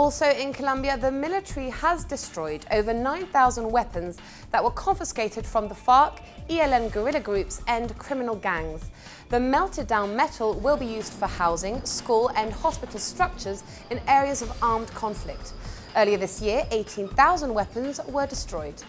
Also in Colombia, the military has destroyed over 9,000 weapons that were confiscated from the FARC, ELN guerrilla groups and criminal gangs. The melted down metal will be used for housing, school and hospital structures in areas of armed conflict. Earlier this year, 18,000 weapons were destroyed.